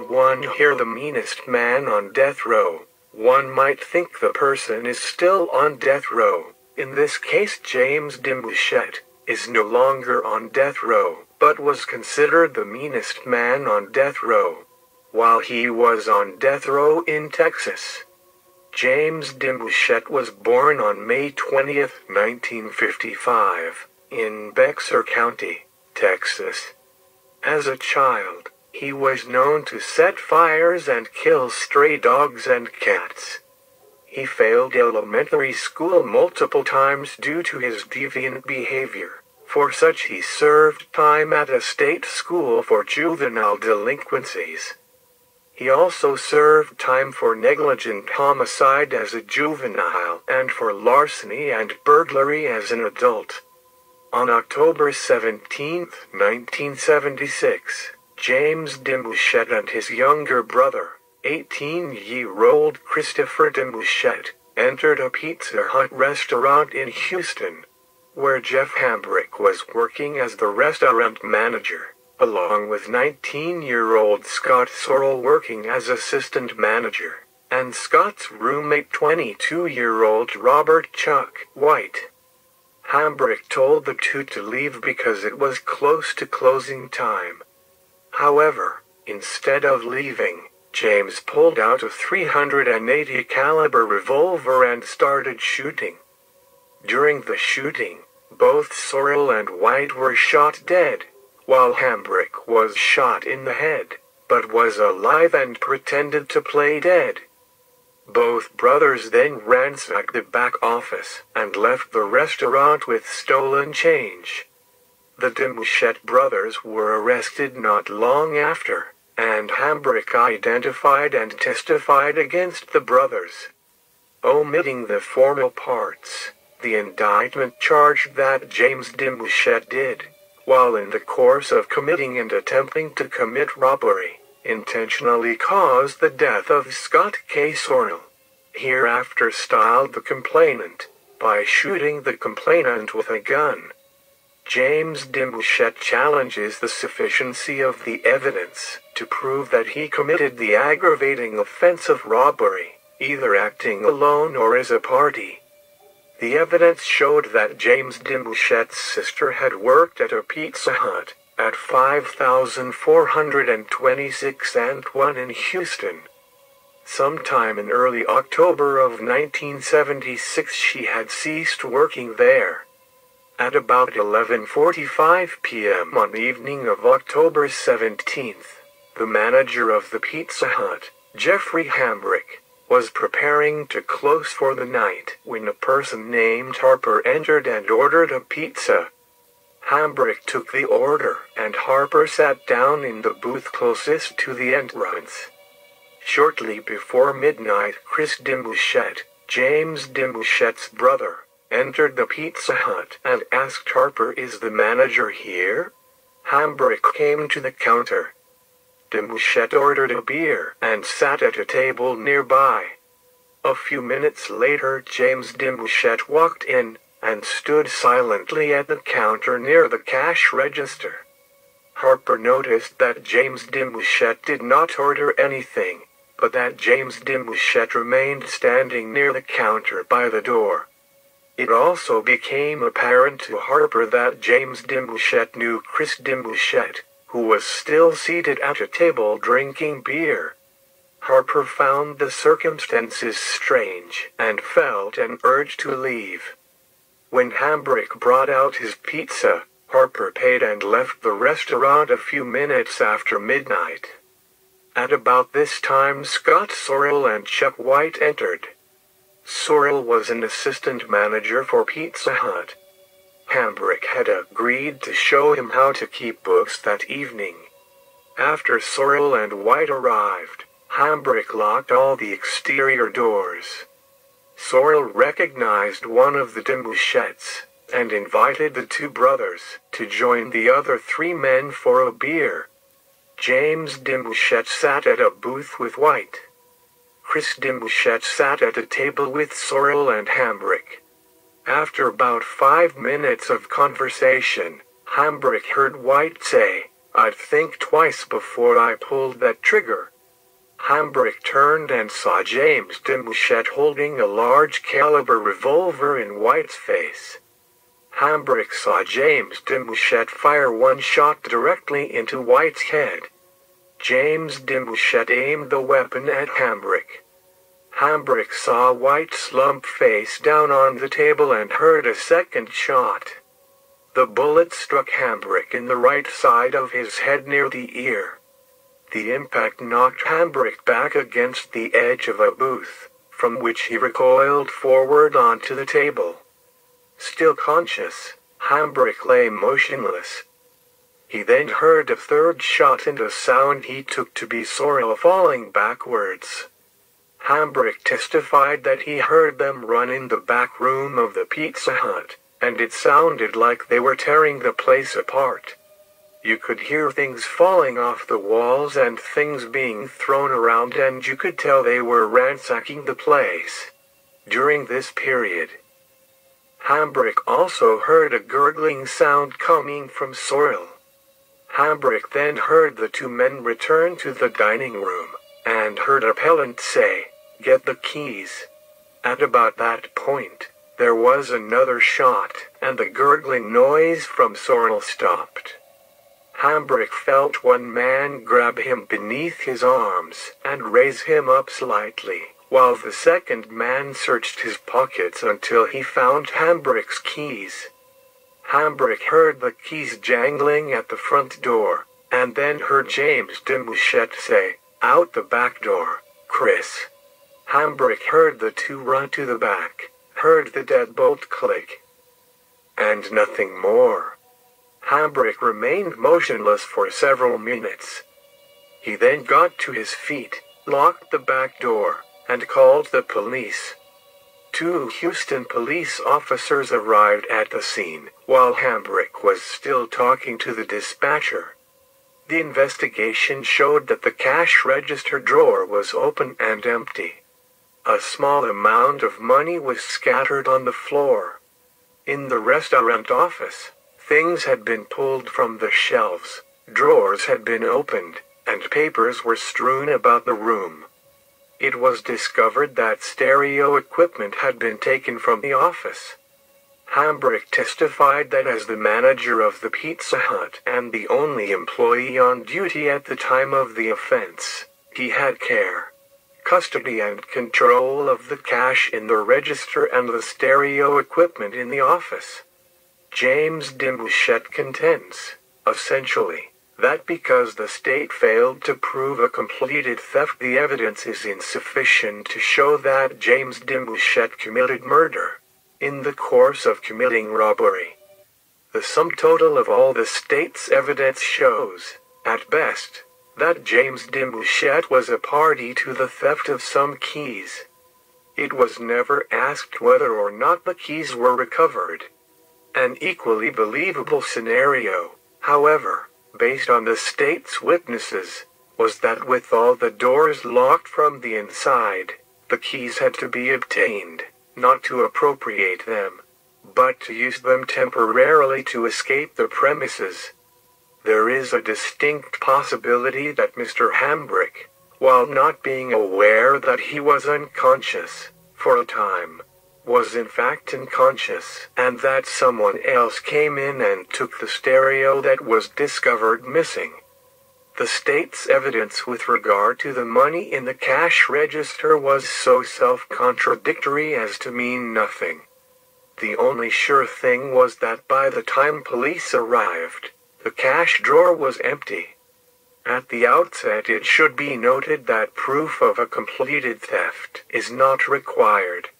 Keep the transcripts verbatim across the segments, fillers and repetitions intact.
when one hears the meanest man on death row, one might think the person is still on death row. In this case, James Demouchette is no longer on death row, but was considered the meanest man on death row. While he was on death row in Texas, James Demouchette was born on May twentieth, nineteen fifty-five, in Bexar County, Texas. As a child, he was known to set fires and kill stray dogs and cats. He failed elementary school multiple times due to his deviant behavior. For such, he served time at a state school for juvenile delinquencies. He also served time for negligent homicide as a juvenile and for larceny and burglary as an adult. On October seventeenth, nineteen seventy-six, James Demouchette and his younger brother, eighteen-year-old Christopher Demouchette, entered a Pizza Hut restaurant in Houston, where Jeff Hambrick was working as the restaurant manager, along with nineteen-year-old Scott Sorrell working as assistant manager, and Scott's roommate twenty-two-year-old Robert Chuck White. Hambrick told the two to leave because it was close to closing time. However, instead of leaving, James pulled out a three eighty caliber revolver and started shooting. During the shooting, both Sorrell and White were shot dead, while Hambrick was shot in the head, but was alive and pretended to play dead. Both brothers then ransacked the back office and left the restaurant with stolen change. The Demouchette brothers were arrested not long after, and Hambrick identified and testified against the brothers. Omitting the formal parts, the indictment charged that James Demouchette did, while in the course of committing and attempting to commit robbery, intentionally caused the death of Scott K. Sorrell, hereafter styled the complainant, by shooting the complainant with a gun. James Demouchette challenges the sufficiency of the evidence to prove that he committed the aggravating offense of robbery, either acting alone or as a party. The evidence showed that James Demouchette's sister had worked at a Pizza Hut at five thousand four hundred twenty-six and one in Houston. Sometime in early October of nineteen seventy-six, she had ceased working there. At about eleven forty-five p m on the evening of October seventeenth, the manager of the Pizza Hut, Jeffrey Hambrick, was preparing to close for the night when a person named Harper entered and ordered a pizza. Hambrick took the order, and Harper sat down in the booth closest to the entrance. Shortly before midnight, Chris Demouchette, James Demouchette's brother, entered the Pizza Hut and asked Harper, "Is the manager here?" Hambrick came to the counter. Demouchette ordered a beer and sat at a table nearby. A few minutes later, James Demouchette walked in and stood silently at the counter near the cash register. Harper noticed that James Demouchette did not order anything, but that James Demouchette remained standing near the counter by the door. It also became apparent to Harper that James Demouchette knew Chris Demouchette, who was still seated at a table drinking beer. Harper found the circumstances strange and felt an urge to leave. When Hambrick brought out his pizza, Harper paid and left the restaurant a few minutes after midnight. At about this time, Scott Sorrell and Chuck White entered. Sorrell was an assistant manager for Pizza Hut. Hambrick had agreed to show him how to keep books that evening. After Sorrell and White arrived, Hambrick locked all the exterior doors. Sorrell recognized one of the Demouchettes and invited the two brothers to join the other three men for a beer. James Demouchette sat at a booth with White. Chris Demouchette sat at a table with Sorrell and Hambrick. After about five minutes of conversation, Hambrick heard White say, I'd think twice before I pulled that trigger." Hambrick turned and saw James Demouchette holding a large-caliber revolver in White's face. Hambrick saw James Demouchette fire one shot directly into White's head. James Demouchette aimed the weapon at Hambrick. Hambrick saw White slump face down on the table and heard a second shot. The bullet struck Hambrick in the right side of his head near the ear. The impact knocked Hambrick back against the edge of a booth, from which he recoiled forward onto the table. Still conscious, Hambrick lay motionless. He then heard a third shot and a sound he took to be Sorrell falling backwards. Hambrick testified that he heard them run in the back room of the Pizza Hut, and it sounded like they were tearing the place apart. You could hear things falling off the walls and things being thrown around, and you could tell they were ransacking the place. During this period, Hambrick also heard a gurgling sound coming from Sorrell. Hambrick then heard the two men return to the dining room, and heard appellant say, "Get the keys." At about that point, there was another shot, and the gurgling noise from Sorrell stopped. Hambrick felt one man grab him beneath his arms and raise him up slightly, while the second man searched his pockets until he found Hambrick's keys. Hambrick heard the keys jangling at the front door, and then heard James Demouchette say, "Out the back door, Chris." Hambrick heard the two run to the back, heard the deadbolt click, and nothing more. Hambrick remained motionless for several minutes. He then got to his feet, locked the back door, and called the police. Two Houston police officers arrived at the scene while Hambrick was still talking to the dispatcher. The investigation showed that the cash register drawer was open and empty. A small amount of money was scattered on the floor. In the restaurant office, things had been pulled from the shelves, drawers had been opened, and papers were strewn about the room. It was discovered that stereo equipment had been taken from the office. Hambrick testified that as the manager of the Pizza Hut and the only employee on duty at the time of the offense, he had care, custody and control of the cash in the register and the stereo equipment in the office. James Demouchette contends, essentially, that because the state failed to prove a completed theft, the evidence is insufficient to show that James Demouchette committed murder in the course of committing robbery. The sum total of all the state's evidence shows, at best, that James Demouchette was a party to the theft of some keys. It was never asked whether or not the keys were recovered. An equally believable scenario, however, based on the state's witnesses, was that with all the doors locked from the inside, the keys had to be obtained, not to appropriate them, but to use them temporarily to escape the premises. There is a distinct possibility that Mister Hambrick, while not being aware that he was unconscious for a time, was in fact unconscious, and that someone else came in and took the stereo that was discovered missing. The state's evidence with regard to the money in the cash register was so self-contradictory as to mean nothing. The only sure thing was that by the time police arrived, the cash drawer was empty. At the outset, it should be noted that proof of a completed theft is not required.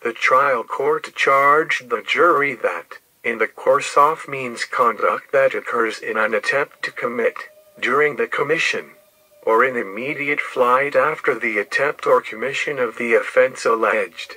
The trial court charged the jury that, in the course of means conduct that occurs in an attempt to commit, during the commission, or in immediate flight after the attempt or commission of the offense alleged.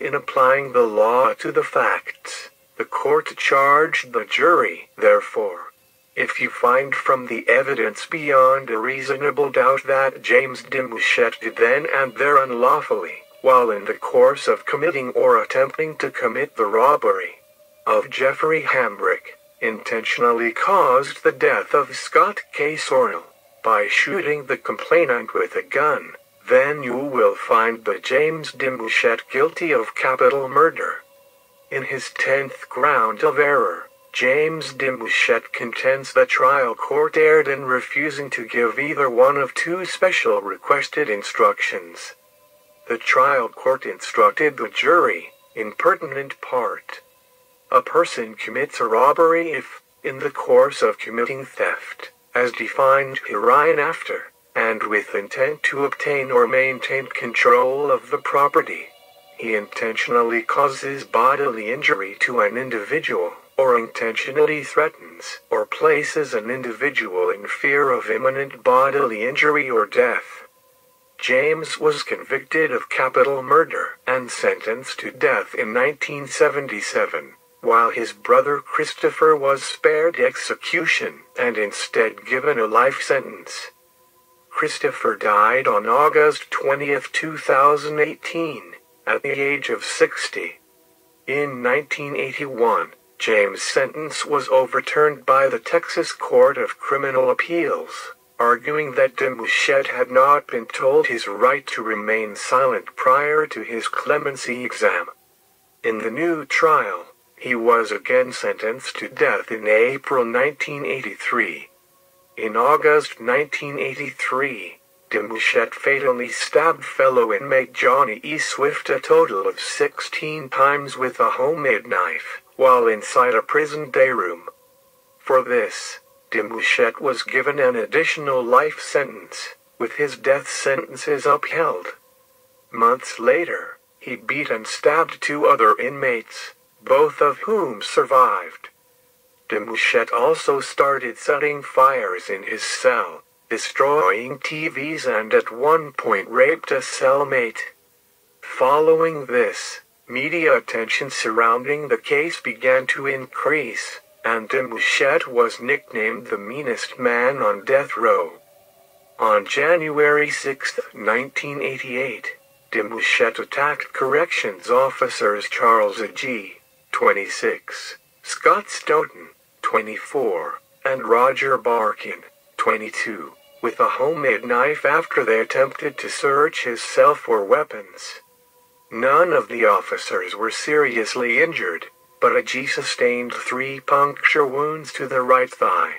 In applying the law to the facts, the court charged the jury, therefore, if you find from the evidence beyond a reasonable doubt that James Demouchette did then and there unlawfully, while in the course of committing or attempting to commit the robbery of Jeffrey Hambrick, intentionally caused the death of Scott K. Sorrell by shooting the complainant with a gun, then you will find the James Demouchette guilty of capital murder. In his tenth ground of error, James Demouchette contends the trial court erred in refusing to give either one of two special requested instructions. The trial court instructed the jury, in pertinent part, a person commits a robbery if, in the course of committing theft, as defined hereinafter, and with intent to obtain or maintain control of the property, he intentionally causes bodily injury to an individual, or intentionally threatens or places an individual in fear of imminent bodily injury or death. James was convicted of capital murder and sentenced to death in nineteen seventy-seven, while his brother Christopher was spared execution and instead given a life sentence. Christopher died on August twentieth, two thousand eighteen, at the age of sixty. In nineteen eighty-one, James' sentence was overturned by the Texas Court of Criminal Appeals, arguing that Demouchette had not been told his right to remain silent prior to his clemency exam. In the new trial, he was again sentenced to death in April nineteen eighty-three. In August nineteen eighty-three, Demouchette fatally stabbed fellow inmate Johnny E. Swift a total of sixteen times with a homemade knife, while inside a prison day room. For this, Demouchette was given an additional life sentence, with his death sentences upheld. Months later, he beat and stabbed two other inmates, both of whom survived. Demouchette also started setting fires in his cell, destroying T Vs, and at one point raped a cellmate. Following this, media attention surrounding the case began to increase, and Demouchette was nicknamed the meanest man on death row. On January sixth, nineteen eighty-eight, Demouchette attacked corrections officers Charles A. G., twenty-six, Scott Stoughton, twenty-four, and Roger Barkin, twenty-two, with a homemade knife after they attempted to search his cell for weapons. None of the officers were seriously injured, but A G sustained three puncture wounds to the right thigh.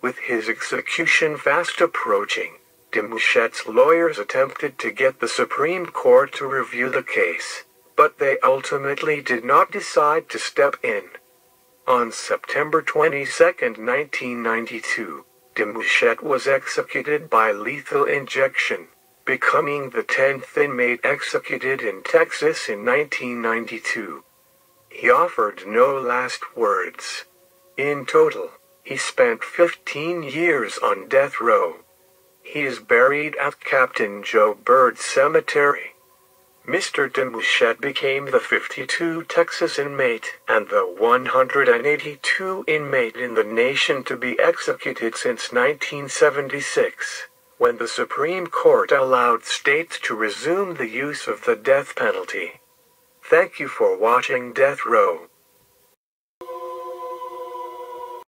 With his execution fast approaching, Demouchette's lawyers attempted to get the Supreme Court to review the case, but they ultimately did not decide to step in. On September twenty-second, nineteen ninety-two, Demouchette was executed by lethal injection, becoming the tenth inmate executed in Texas in nineteen ninety-two. He offered no last words. In total, he spent fifteen years on death row. He is buried at Captain Joe Byrd Cemetery. Mister Demouchette became the fifty-two Texas inmate and the one hundred eighty-two inmate in the nation to be executed since nineteen seventy-six. When the Supreme Court allowed states to resume the use of the death penalty. Thank you for watching Death Row.